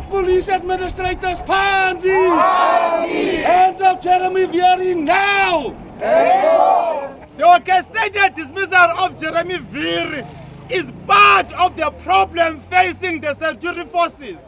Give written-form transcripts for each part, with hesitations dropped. up police administrators, Ponzi! Ponzi! Hands up Jeremy Vearey now! Hey. The orchestrated dismissal of Jeremy Vearey is part of the problem facing the security forces.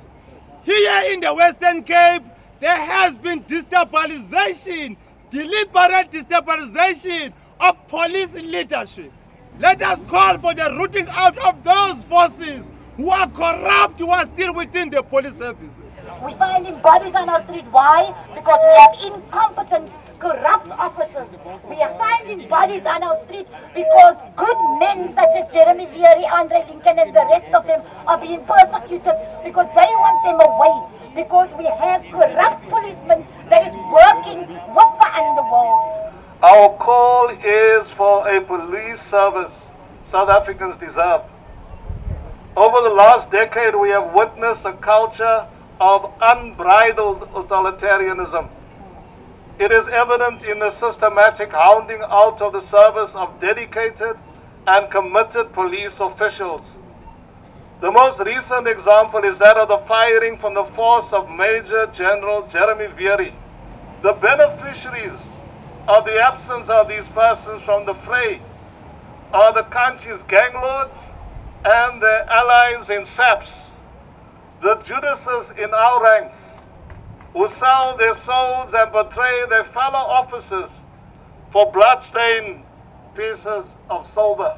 Here in the Western Cape, there has been destabilization, deliberate destabilization of police leadership. Let us call for the rooting out of those forces who are corrupt, who are still within the police services. We're finding bodies on our street. Why? Because we have incompetent, corrupt officers. We are finding bodies on our street because good men such as Jeremy Vearey, Andre Lincoln and the rest of them are being persecuted because they want them away. Because we have corrupt policemen that is working with the underworld. Our call is for a police service South Africans deserve. Over the last decade, we have witnessed a culture of unbridled authoritarianism. It is evident in the systematic hounding out of the service of dedicated and committed police officials. The most recent example is that of the firing from the force of Major General Jeremy Vearey. The beneficiaries of the absence of these persons from the fray are the country's ganglords and their allies in SAPS, the Judases in our ranks, who sell their souls and betray their fellow officers for bloodstained pieces of silver.